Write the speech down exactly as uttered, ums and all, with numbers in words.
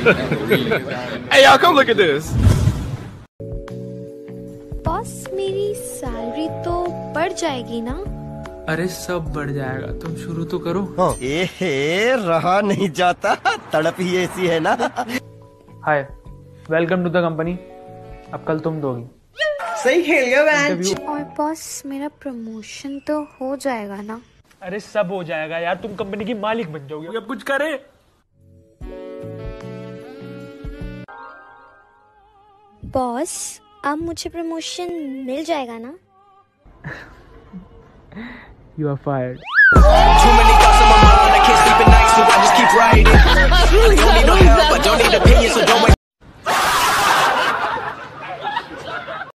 Hey y'all, come look at this. Boss मेरी salary तो बढ़ जाएगी ना? अरे सब बढ़ जाएगा, तुम शुरू तो करो। हाँ। एहे, रहा नहीं जाता, तड़प ही ऐसी है ना। Hi, welcome to the company. अब कल तुम दोगी। सही खेल गया मैच। और बॉस मेरा प्रमोशन तो हो जाएगा ना? अरे सब हो जाएगा यार, तुम कंपनी की मालिक बन जाओगे। अब कुछ करे। बॉस अब मुझे प्रमोशन मिल जाएगा ना? You are fired.